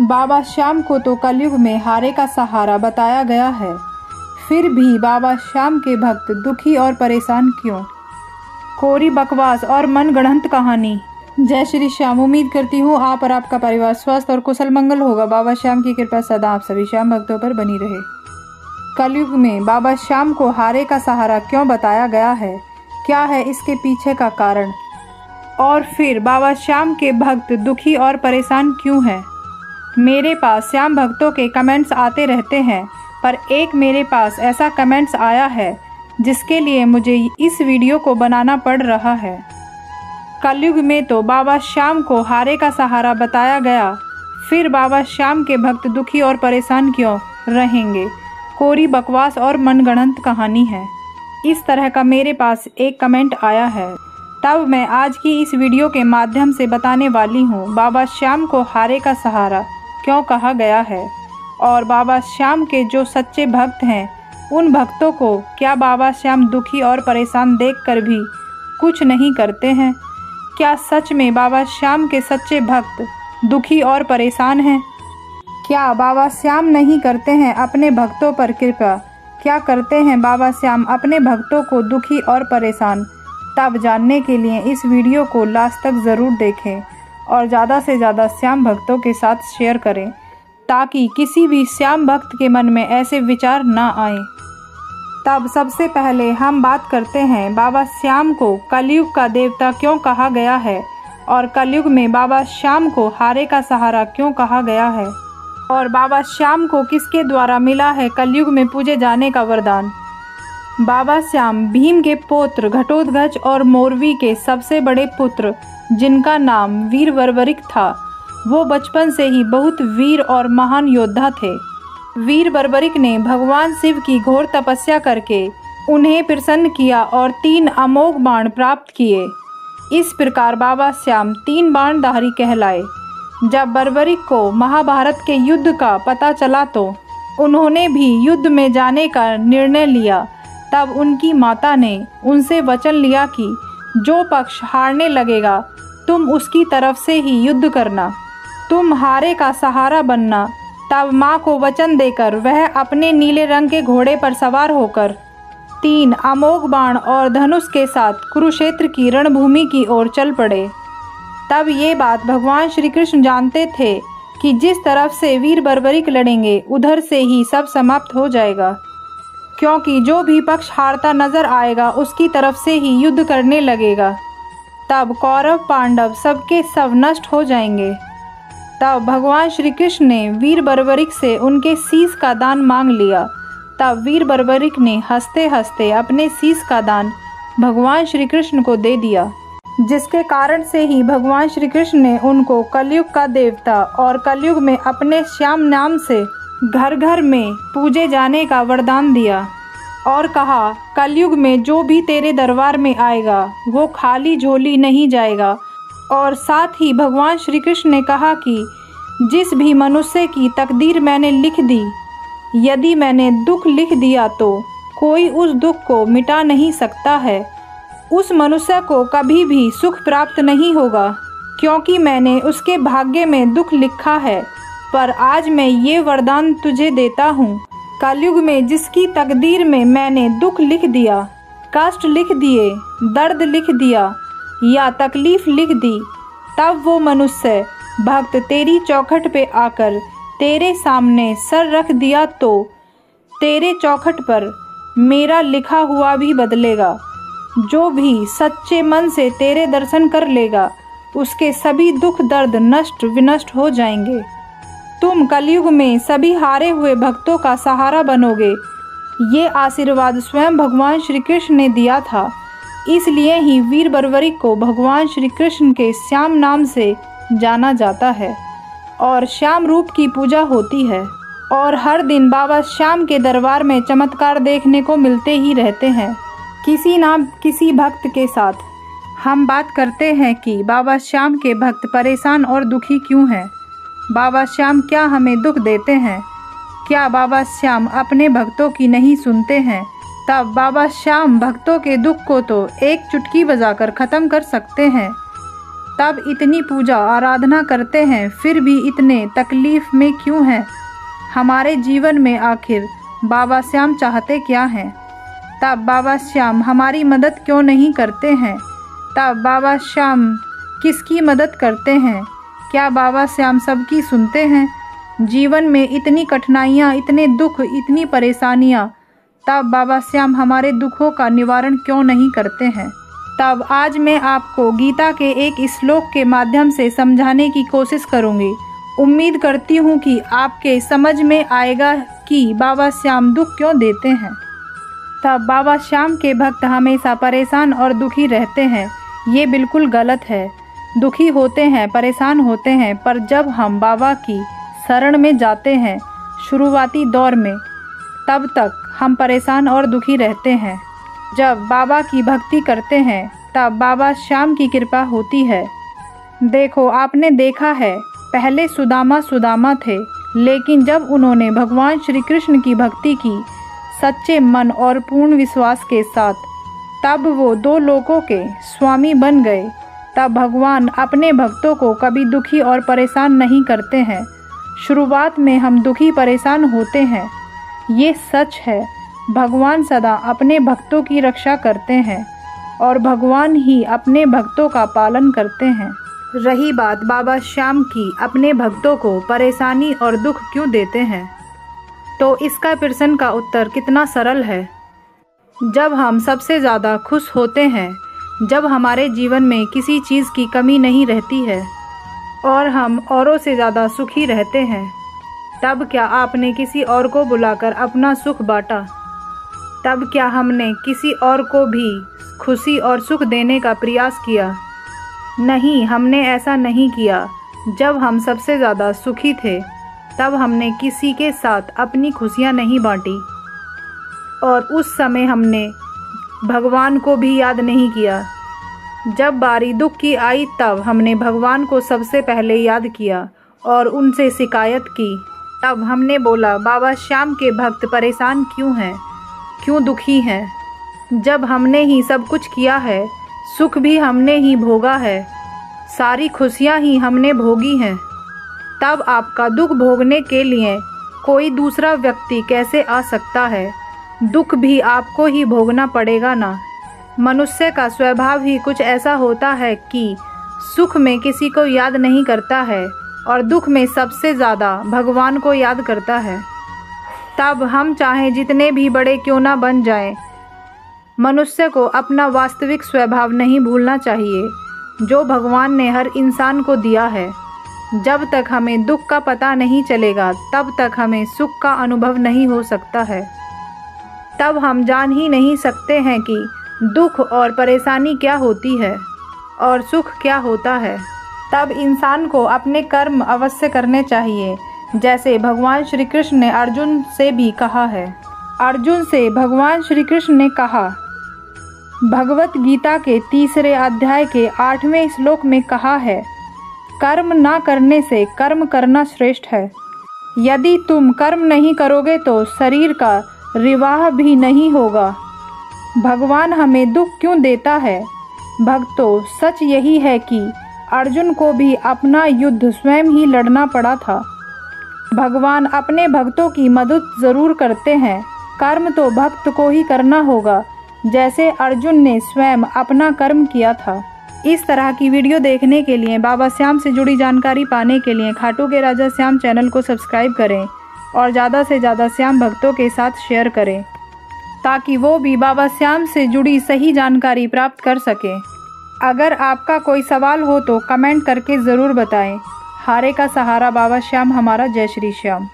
बाबा श्याम को तो कलयुग में हारे का सहारा बताया गया है, फिर भी बाबा श्याम के भक्त दुखी और परेशान क्यों? कोरी बकवास और मनगढ़ंत कहानी। जय श्री श्याम। उम्मीद करती हूँ आप और आपका परिवार स्वस्थ और कुशल मंगल होगा। बाबा श्याम की कृपा सदा आप सभी श्याम भक्तों पर बनी रहे। कलयुग में बाबा श्याम को हारे का सहारा क्यों बताया गया है? क्या है इसके पीछे का कारण? और फिर बाबा श्याम के भक्त दुखी और परेशान क्यों हैं? मेरे पास श्याम भक्तों के कमेंट्स आते रहते हैं, पर एक मेरे पास ऐसा कमेंट्स आया है जिसके लिए मुझे इस वीडियो को बनाना पड़ रहा है। कलयुग में तो बाबा श्याम को हारे का सहारा बताया गया, फिर बाबा श्याम के भक्त दुखी और परेशान क्यों रहेंगे? कोरी बकवास और मनगढ़ंत कहानी है। इस तरह का मेरे पास एक कमेंट आया है, तब मैं आज की इस वीडियो के माध्यम से बताने वाली हूँ बाबा श्याम को हारे का सहारा क्यों कहा गया है, और बाबा श्याम के जो सच्चे भक्त हैं उन भक्तों को क्या बाबा श्याम दुखी और परेशान देखकर भी कुछ नहीं करते हैं? क्या सच में बाबा श्याम के सच्चे भक्त दुखी और परेशान हैं? क्या बाबा श्याम नहीं करते हैं अपने भक्तों पर कृपा? क्या करते हैं बाबा श्याम अपने भक्तों को दुखी और परेशान? तब जानने के लिए इस वीडियो को लास्ट तक ज़रूर देखें और ज़्यादा से ज़्यादा श्याम भक्तों के साथ शेयर करें, ताकि किसी भी श्याम भक्त के मन में ऐसे विचार ना आए। तब सबसे पहले हम बात करते हैं बाबा श्याम को कलयुग का देवता क्यों कहा गया है, और कलयुग में बाबा श्याम को हारे का सहारा क्यों कहा गया है, और बाबा श्याम को किसके द्वारा मिला है कलयुग में पूजे जाने का वरदान। बाबा श्याम भीम के पौत्र घटोत्कच और मौर्वी के सबसे बड़े पुत्र, जिनका नाम वीर बर्बरीक था, वो बचपन से ही बहुत वीर और महान योद्धा थे। वीर बर्बरीक ने भगवान शिव की घोर तपस्या करके उन्हें प्रसन्न किया और 3 अमोघ बाण प्राप्त किए। इस प्रकार बाबा श्याम 3 बाणधारी कहलाए। जब बर्बरीक को महाभारत के युद्ध का पता चला तो उन्होंने भी युद्ध में जाने का निर्णय लिया। तब उनकी माता ने उनसे वचन लिया कि जो पक्ष हारने लगेगा तुम उसकी तरफ से ही युद्ध करना, तुम हारे का सहारा बनना। तब माँ को वचन देकर वह अपने नीले रंग के घोड़े पर सवार होकर 3 अमोघ बाण और धनुष के साथ कुरुक्षेत्र की रणभूमि की ओर चल पड़े। तब ये बात भगवान श्री कृष्ण जानते थे कि जिस तरफ से वीर बर्बरीक लड़ेंगे उधर से ही सब समाप्त हो जाएगा, क्योंकि जो भी पक्ष हारता नजर आएगा उसकी तरफ से ही युद्ध करने लगेगा। तब कौरव पांडव सबके सब नष्ट हो जाएंगे। तब भगवान श्री कृष्ण ने वीर बर्बरीक से उनके शीश का दान मांग लिया। तब वीर बर्बरीक ने हंसते हंसते अपने शीश का दान भगवान श्री कृष्ण को दे दिया, जिसके कारण से ही भगवान श्री कृष्ण ने उनको कलयुग का देवता और कलयुग में अपने श्याम नाम से घर घर में पूजे जाने का वरदान दिया और कहा, कलयुग में जो भी तेरे दरबार में आएगा वो खाली झोली नहीं जाएगा। और साथ ही भगवान श्री कृष्ण ने कहा कि जिस भी मनुष्य की तकदीर मैंने लिख दी, यदि मैंने दुख लिख दिया तो कोई उस दुख को मिटा नहीं सकता है, उस मनुष्य को कभी भी सुख प्राप्त नहीं होगा, क्योंकि मैंने उसके भाग्य में दुख लिखा है। पर आज मैं ये वरदान तुझे देता हूँ, कलयुग में जिसकी तकदीर में मैंने दुख लिख दिया, कष्ट लिख दिए, दर्द लिख दिया या तकलीफ लिख दी, तब वो मनुष्य भक्त तेरी चौखट पे आकर तेरे सामने सर रख दिया तो तेरे चौखट पर मेरा लिखा हुआ भी बदलेगा। जो भी सच्चे मन से तेरे दर्शन कर लेगा उसके सभी दुख दर्द नष्ट विनष्ट हो जाएंगे। तुम कलयुग में सभी हारे हुए भक्तों का सहारा बनोगे। ये आशीर्वाद स्वयं भगवान श्री कृष्ण ने दिया था, इसलिए ही वीर बर्बरीक को भगवान श्री कृष्ण के श्याम नाम से जाना जाता है और श्याम रूप की पूजा होती है। और हर दिन बाबा श्याम के दरबार में चमत्कार देखने को मिलते ही रहते हैं किसी ना किसी भक्त के साथ। हम बात करते हैं कि बाबा श्याम के भक्त परेशान और दुखी क्यों हैं? बाबा श्याम क्या हमें दुख देते हैं? क्या बाबा श्याम अपने भक्तों की नहीं सुनते हैं? तब बाबा श्याम भक्तों के दुख को तो एक चुटकी बजाकर ख़त्म कर सकते हैं। तब इतनी पूजा आराधना करते हैं, फिर भी इतने तकलीफ में क्यों हैं? हमारे जीवन में आखिर बाबा श्याम चाहते क्या हैं? तब बाबा श्याम हमारी मदद क्यों नहीं करते हैं? तब बाबा श्याम किसकी मदद करते हैं? क्या बाबा श्याम सबकी सुनते हैं? जीवन में इतनी कठिनाइयाँ, इतने दुख, इतनी परेशानियाँ, तब बाबा श्याम हमारे दुखों का निवारण क्यों नहीं करते हैं? तब आज मैं आपको गीता के एक श्लोक के माध्यम से समझाने की कोशिश करूंगी। उम्मीद करती हूं कि आपके समझ में आएगा कि बाबा श्याम दुख क्यों देते हैं। तब बाबा श्याम के भक्त हमेशा परेशान और दुखी रहते हैं, ये बिल्कुल गलत है। दुखी होते हैं, परेशान होते हैं, पर जब हम बाबा की शरण में जाते हैं शुरुआती दौर में, तब तक हम परेशान और दुखी रहते हैं। जब बाबा की भक्ति करते हैं तब बाबा श्याम की कृपा होती है। देखो, आपने देखा है, पहले सुदामा थे, लेकिन जब उन्होंने भगवान श्री कृष्ण की भक्ति की सच्चे मन और पूर्ण विश्वास के साथ, तब वो दो लोकों के स्वामी बन गए। तब भगवान अपने भक्तों को कभी दुखी और परेशान नहीं करते हैं। शुरुआत में हम दुखी परेशान होते हैं, ये सच है। भगवान सदा अपने भक्तों की रक्षा करते हैं और भगवान ही अपने भक्तों का पालन करते हैं। रही बात बाबा श्याम की, अपने भक्तों को परेशानी और दुख क्यों देते हैं, तो इसका प्रश्न का उत्तर कितना सरल है। जब हम सबसे ज़्यादा खुश होते हैं, जब हमारे जीवन में किसी चीज़ की कमी नहीं रहती है और हम औरों से ज़्यादा सुखी रहते हैं, तब क्या आपने किसी और को बुलाकर अपना सुख बाँटा? तब क्या हमने किसी और को भी खुशी और सुख देने का प्रयास किया? नहीं, हमने ऐसा नहीं किया। जब हम सबसे ज़्यादा सुखी थे तब हमने किसी के साथ अपनी खुशियाँ नहीं बांटी और उस समय हमने भगवान को भी याद नहीं किया। जब बारी दुख की आई तब हमने भगवान को सबसे पहले याद किया और उनसे शिकायत की। तब हमने बोला, बाबा श्याम के भक्त परेशान क्यों हैं, क्यों दुखी हैं? जब हमने ही सब कुछ किया है, सुख भी हमने ही भोगा है, सारी खुशियाँ ही हमने भोगी हैं, तब आपका दुख भोगने के लिए कोई दूसरा व्यक्ति कैसे आ सकता है? दुख भी आपको ही भोगना पड़ेगा ना। मनुष्य का स्वभाव ही कुछ ऐसा होता है कि सुख में किसी को याद नहीं करता है और दुख में सबसे ज़्यादा भगवान को याद करता है। तब हम चाहे जितने भी बड़े क्यों ना बन जाएं, मनुष्य को अपना वास्तविक स्वभाव नहीं भूलना चाहिए, जो भगवान ने हर इंसान को दिया है। जब तक हमें दुख का पता नहीं चलेगा तब तक हमें सुख का अनुभव नहीं हो सकता है। तब हम जान ही नहीं सकते हैं कि दुख और परेशानी क्या होती है और सुख क्या होता है। तब इंसान को अपने कर्म अवश्य करने चाहिए, जैसे भगवान श्री कृष्ण ने अर्जुन से भी कहा है। अर्जुन से भगवान श्री कृष्ण ने कहा, भगवत गीता के 3 अध्याय के 8वें श्लोक में कहा है, कर्म ना करने से कर्म करना श्रेष्ठ है। यदि तुम कर्म नहीं करोगे तो शरीर का रिवाह भी नहीं होगा। भगवान हमें दुख क्यों देता है? भक्तों, सच यही है कि अर्जुन को भी अपना युद्ध स्वयं ही लड़ना पड़ा था। भगवान अपने भक्तों की मदद ज़रूर करते हैं। कर्म तो भक्त को ही करना होगा, जैसे अर्जुन ने स्वयं अपना कर्म किया था। इस तरह की वीडियो देखने के लिए, बाबा श्याम से जुड़ी जानकारी पाने के लिए खाटू के राजा श्याम चैनल को सब्सक्राइब करें और ज़्यादा से ज़्यादा श्याम भक्तों के साथ शेयर करें, ताकि वो भी बाबा श्याम से जुड़ी सही जानकारी प्राप्त कर सकें। अगर आपका कोई सवाल हो तो कमेंट करके ज़रूर बताएँ। हारे का सहारा बाबा श्याम हमारा। जय श्री श्याम।